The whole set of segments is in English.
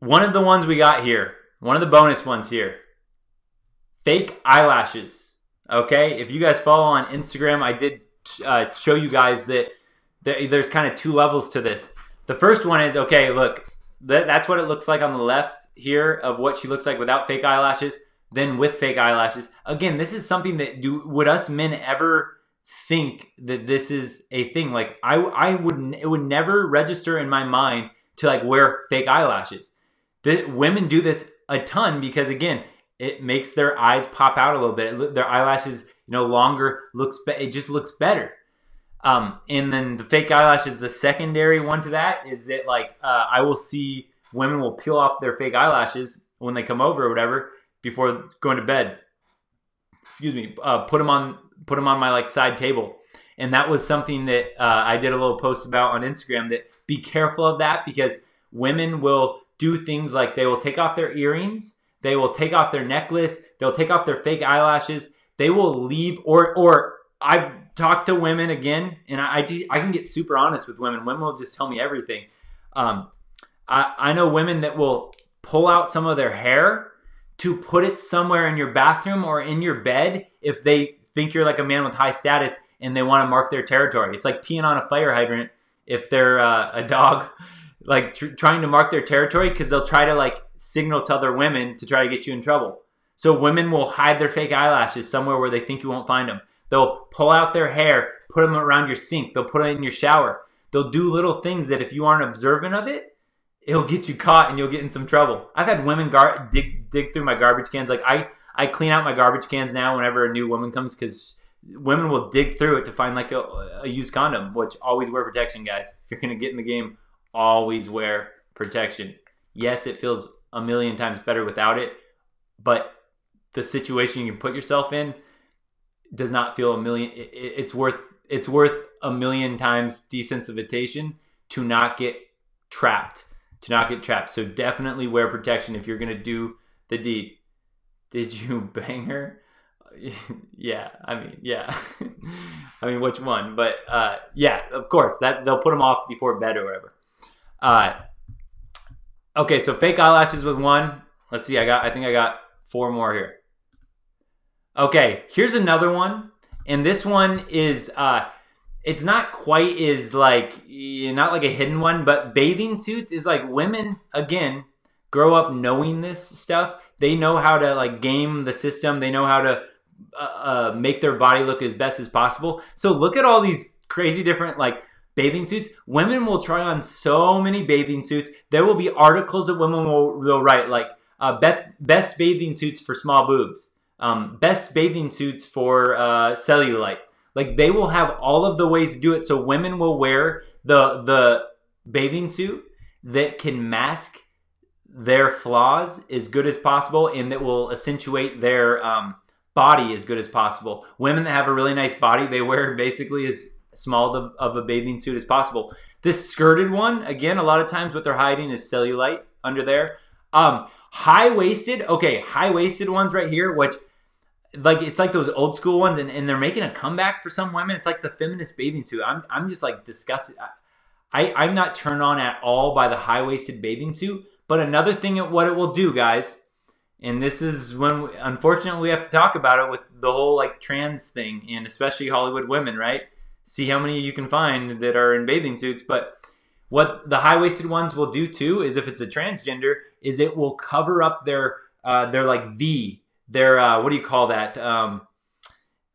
One of the ones we got here, one of the bonus ones here, fake eyelashes. Okay, if you guys follow on Instagram, I did show you guys that there's kind of two levels to this. The first one is, okay, look, that's what it looks like on the left here of what she looks like without fake eyelashes, then with fake eyelashes. Again, this is something that would us men ever think that this is a thing? Like I wouldn't, it would never register in my mind to like wear fake eyelashes. Women do this a ton because again, it makes their eyes pop out a little bit. Their eyelashes, you know, longer looks, it just looks better. And then the fake eyelashes, the secondary one to that is that like, I will see women will peel off their fake eyelashes when they come over or whatever, before going to bed, excuse me, put them on my like side table. And that was something that, I did a little post about on Instagram, that be careful of that because women will do things like they will take off their earrings, they will take off their necklace, they'll take off their fake eyelashes, they will leave, or I've talked to women again, and I can get super honest with women. Women will just tell me everything. I know women that will pull out some of their hair to put it somewhere in your bathroom or in your bed if they think you're like a man with high status and they want to mark their territory. It's like peeing on a fire hydrant if they're a dog, like trying to mark their territory because they'll try to like signal to other women to try to get you in trouble. So women will hide their fake eyelashes somewhere where they think you won't find them. They'll pull out their hair, put them around your sink. They'll put it in your shower. They'll do little things that if you aren't observant of it, it'll get you caught and you'll get in some trouble. I've had women dig through my garbage cans. Like I clean out my garbage cans now whenever a new woman comes because women will dig through it to find like a used condom, which always wear protection, guys. If you're going to get in the game, always wear protection. Yes, it feels a million times better without it, but the situation you can put yourself in does not feel a million. It's worth a million times desensitization to not get trapped, So definitely wear protection if you're going to do the deed. Did you bang her? Yeah. I mean, which one? But yeah, of course that they'll put them off before bed or whatever. Okay. So fake eyelashes with one. Let's see. I think I got four more here. Okay, here's another one, and this one is, it's not quite as like, not like a hidden one, but bathing suits is like women, again, grow up knowing this stuff. They know how to like game the system. They know how to make their body look as best as possible. So look at all these crazy different like bathing suits. Women will try on so many bathing suits. There will be articles that women will write like best bathing suits for small boobs. Best bathing suits for cellulite. Like they will have all of the ways to do it. So women will wear the bathing suit that can mask their flaws as good as possible and that will accentuate their body as good as possible. Women that have a really nice body, they wear basically as small of a bathing suit as possible. This skirted one, again, a lot of times what they're hiding is cellulite under there. High-waisted, okay, high-waisted ones right here, which like it's like those old school ones, and they're making a comeback for some women. It's like the feminist bathing suit. I'm just like disgusted. I'm not turned on at all by the high-waisted bathing suit. But another thing at what it will do, guys, and this is when unfortunately we have to talk about it with the whole like trans thing, and especially Hollywood women, right? See how many you can find that are in bathing suits. But what the high-waisted ones will do too is if it's a transgender, is it will cover up their like V, their what do you call that? You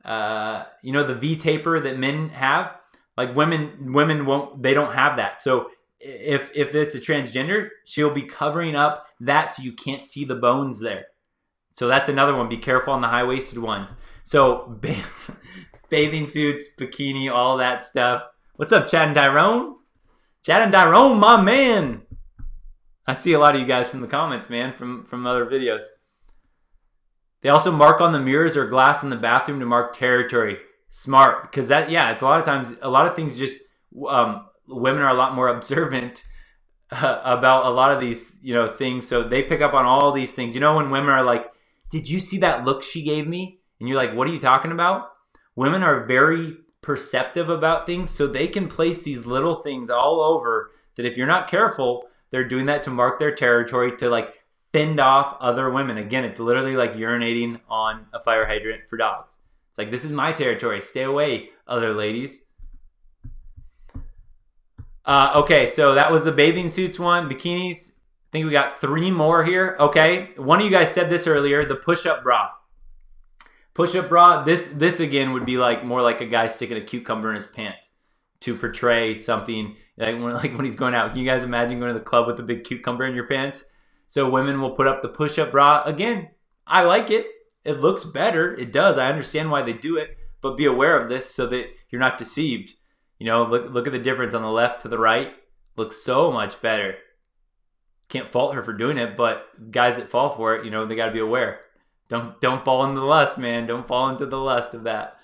know, the V taper that men have, like women won't, they don't have that. So if it's a transgender, she'll be covering up that so you can't see the bones there. So that's another one. Be careful on the high-waisted ones. So bathing suits, bikini, all that stuff. What's up, Chad and Tyrone? Chad and Tyrone, my man. I see a lot of you guys from the comments, man, from other videos. They also mark on the mirrors or glass in the bathroom to mark territory. Smart, because that, yeah, it's a lot of times, a lot of things just, women are a lot more observant about a lot of these, you know, things. So they pick up on all these things. You know, when women are like, did you see that look she gave me? And you're like, what are you talking about? Women are very perceptive about things. So they can place these little things all over that if you're not careful, They're doing that to mark their territory, to like fend off other women. Again, it's literally like urinating on a fire hydrant for dogs. It's like, this is my territory. Stay away, other ladies. Okay, so that was the bathing suits one. Bikinis. I think we got 3 more here. Okay, one of you guys said this earlier, the push-up bra. Push-up bra, this again would be like more like a guy sticking a cucumber in his pants to portray something, like when he's going out. Can you guys imagine going to the club with a big cucumber in your pants? So women will put up the push-up bra. Again, I like it. It looks better. It does. I understand why they do it, but be aware of this so that you're not deceived. You know, look at the difference on the left to the right. Looks so much better. Can't fault her for doing it, but guys that fall for it, you know, they got to be aware. Don't fall into the lust, man. Don't fall into the lust of that.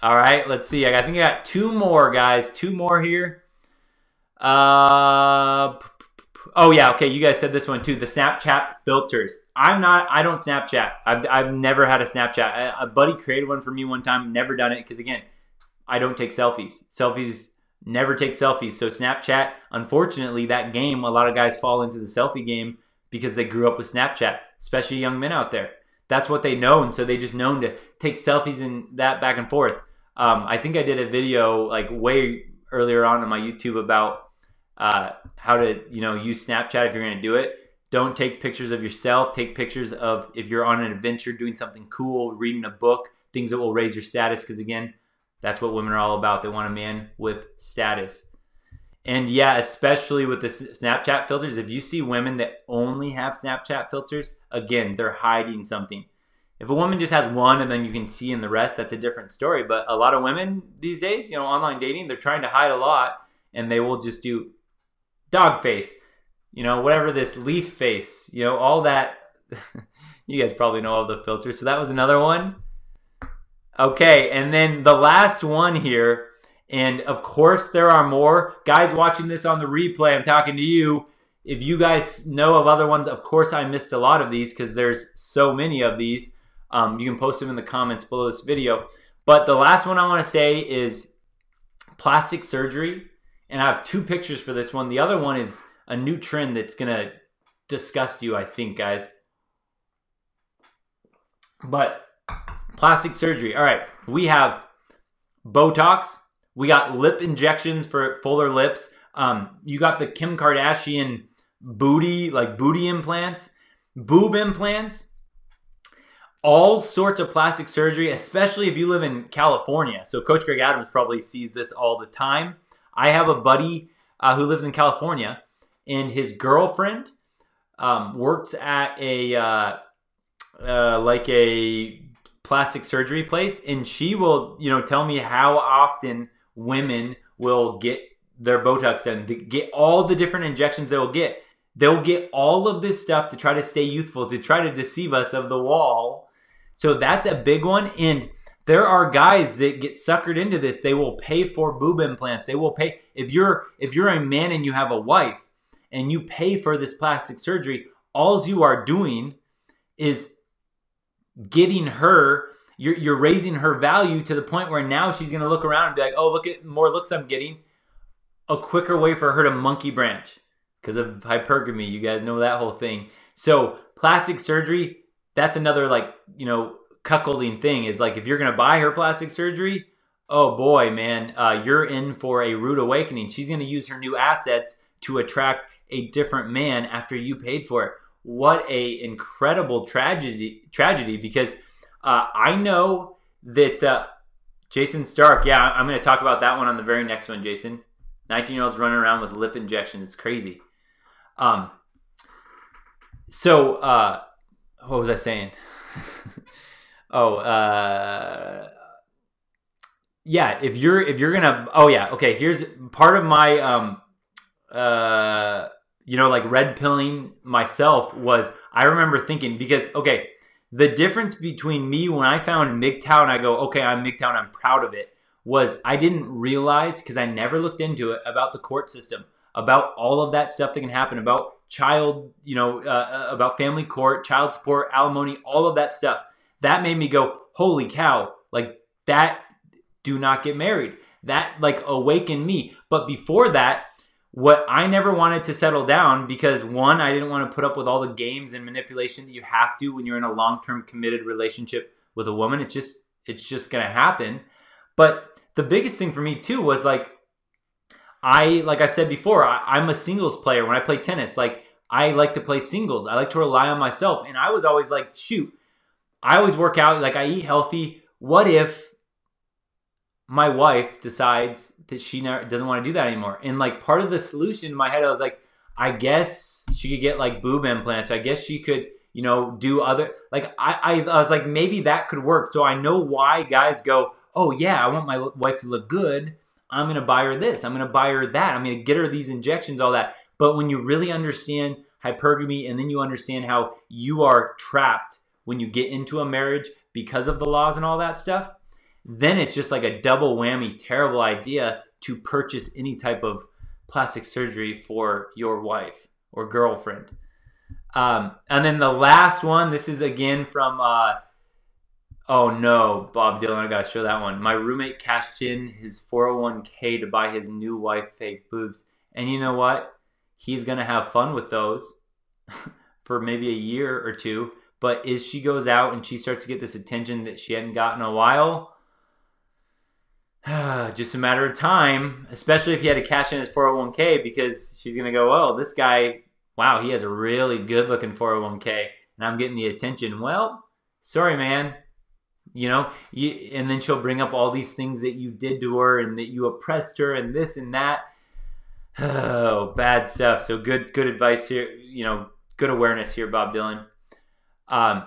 All right, let's see. I think I got 2 more, guys. 2 more here. Oh yeah, okay. You guys said this one too. The Snapchat filters. I don't Snapchat. I've never had a Snapchat. A buddy created one for me one time. Never done it because again, I don't take selfies. Never take selfies. So Snapchat, unfortunately, that game, a lot of guys fall into the selfie game because they grew up with Snapchat, especially young men out there. That's what they know, and so they just known to take selfies and that back and forth. I think I did a video like way earlier on my YouTube about how to use Snapchat if you're going to do it. Don't take pictures of yourself. Take pictures of if you're on an adventure, doing something cool, reading a book, things that will raise your status, because again, that's what women are all about. They want a man with status. And yeah, especially with the Snapchat filters, if you see women that only have Snapchat filters, again, they're hiding something. If a woman just has one and then you can see in the rest, that's a different story. But a lot of women these days, you know, online dating, they're trying to hide a lot, and they will just do dog face, you know, whatever, this leaf face, you know, all that. You guys probably know all the filters. So that was another one. Okay, and then the last one here. And of course there are more. Guys watching this on the replay, I'm talking to you. If you guys know of other ones, of course I missed a lot of these because there's so many of these. You can post them in the comments below this video. But the last one I want to say is plastic surgery. And I have 2 pictures for this one. The other one is a new trend that's going to disgust you, I think, guys. But plastic surgery. All right, we have Botox. We got lip injections for fuller lips. You got the Kim Kardashian booty, like booty implants, boob implants, all sorts of plastic surgery, especially if you live in California. So Coach Greg Adams probably sees this all the time. I have a buddy who lives in California, and his girlfriend works at a like a plastic surgery place, and she will, you know, tell me how often women will get their Botox done. They get all the different injections they will get. They'll get all of this stuff to try to stay youthful, to try to deceive us of the wall. So that's a big one. And there are guys that get suckered into this. They will pay for boob implants. They will pay. If you're a man and you have a wife and you pay for this plastic surgery, all you are doing is getting her. You're raising her value to the point where now she's going to look around and be like, oh, look at more looks I'm getting. A quicker way for her to monkey branch because of hypergamy. You guys know that whole thing. So plastic surgery, that's another like, you know, cuckolding thing is like if you're going to buy her plastic surgery, oh boy, man, you're in for a rude awakening. She's going to use her new assets to attract a different man after you paid for it. What a incredible tragedy because I know that Jason Stark, yeah, I'm going to talk about that one on the very next one, Jason. 19-year-olds running around with lip injections. It's crazy. So what was I saying? Yeah, if you're going to, oh yeah, okay, here's part of my, you know, like red pilling myself was, I remember thinking because, okay, the difference between me when I found MGTOW and I go, okay, I'm MGTOW and I'm proud of it, was I didn't realize, because I never looked into it, about the court system, about all of that stuff that can happen, about child, you know, about family court, child support, alimony, all of that stuff. That made me go, holy cow, like that, do not get married. That like awakened me. But before that, what I never wanted to settle down because, one, I didn't want to put up with all the games and manipulation that you have to when you're in a long-term committed relationship with a woman. It's just going to happen. But the biggest thing for me too was like I've said before, I'm a singles player. When I play tennis, like I like to play singles. I like to rely on myself. And I was always like, shoot, I always work out. Like I eat healthy. What if my wife decides that she doesn't want to do that anymore? And like part of the solution in my head, I was like, I guess she could get like boob implants. I guess she could, you know, do other, like I was like, maybe that could work. So I know why guys go, oh yeah, I want my wife to look good. I'm going to buy her this. I'm going to buy her that. I'm going to get her these injections, all that. But when you really understand hypergamy and then you understand how you are trapped when you get into a marriage because of the laws and all that stuff, then it's just like a double whammy, terrible idea to purchase any type of plastic surgery for your wife or girlfriend. And then the last one, this is again from, oh no, Bob Dylan, I gotta show that one. My roommate cashed in his 401k to buy his new wife fake boobs. And you know what? He's gonna have fun with those for maybe a year or two. But as she goes out and she starts to get this attention that she hadn't gotten in a while, just a matter of time, especially if he had to cash in his 401k, because she's going to go, oh, this guy, wow, he has a really good looking 401k and I'm getting the attention. Well, sorry, man. You know, and then she'll bring up all these things that you did to her and that you oppressed her and this and that. Oh, bad stuff. So good advice here. You know, good awareness here, Bob Dylan. All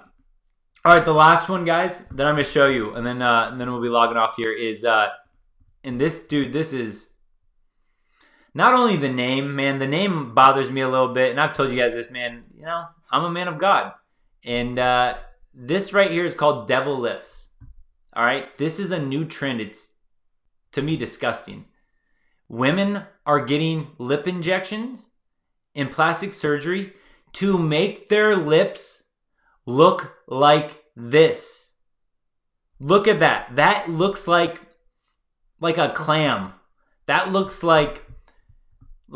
right, the last one, guys, that I'm going to show you, and then we'll be logging off here, is and this dude, this is not only the name, man, the name bothers me a little bit, and I've told you guys this, man, you know, I'm a man of God, and this right here is called Devil Lips. All right, this is a new trend. It's, to me, disgusting. Women are getting lip injections and plastic surgery to make their lips look like this. Look at that. That looks like a clam. That looks like a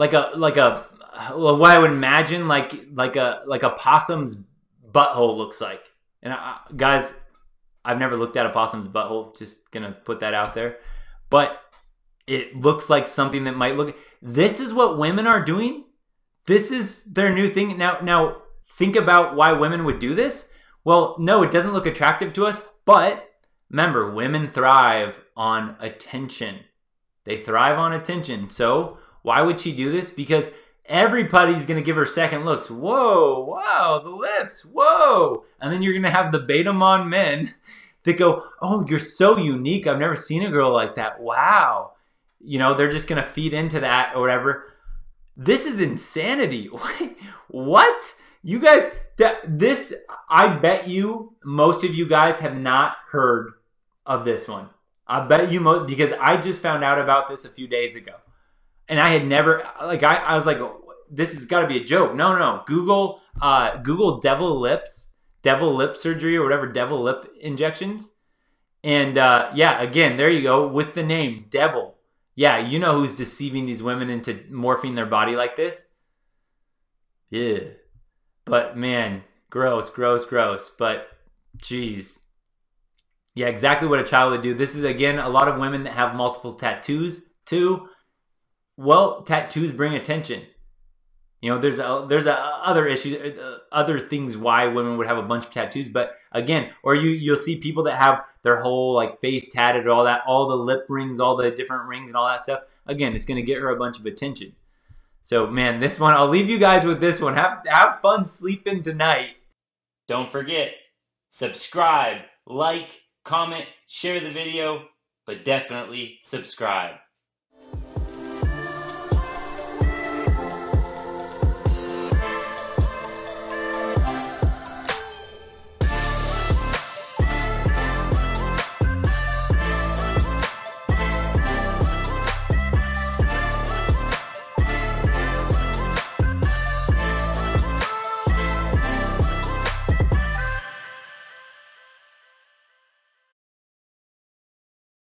what I would imagine like a possum's butthole looks like. And guys, I've never looked at a possum's butthole. Just gonna put that out there. But it looks like something that might look. This is what women are doing. This is their new thing now. Think about why women would do this. Well, no, it doesn't look attractive to us, but remember, women thrive on attention. They thrive on attention. So why would she do this? Because everybody's going to give her second looks. Whoa, wow, the lips, whoa. And then you're going to have the Betamon men that go, oh, you're so unique. I've never seen a girl like that. Wow. You know, they're just going to feed into that or whatever. This is insanity. What? You guys, this, I bet you, most of you guys have not heard of this one. I bet you most, because I just found out about this a few days ago. And I had never, like, I was like, this has got to be a joke. No. Google devil lip surgery or whatever, devil lip injections. And yeah, again, there you go with the name devil. Yeah, you know who's deceiving these women into morphing their body like this? Yeah. But man, gross. But geez. Yeah, exactly what a child would do. This is, again, a lot of women that have multiple tattoos too. Well, tattoos bring attention. You know, there's other issues, other things why women would have a bunch of tattoos. But again, or you'll see people that have their whole like face tatted, all that, all the lip rings, all the different rings and all that stuff. Again, it's going to get her a bunch of attention. So, man, this one, I'll leave you guys with this one. Have fun sleeping tonight. Don't forget, subscribe, like, comment, share the video, but definitely subscribe.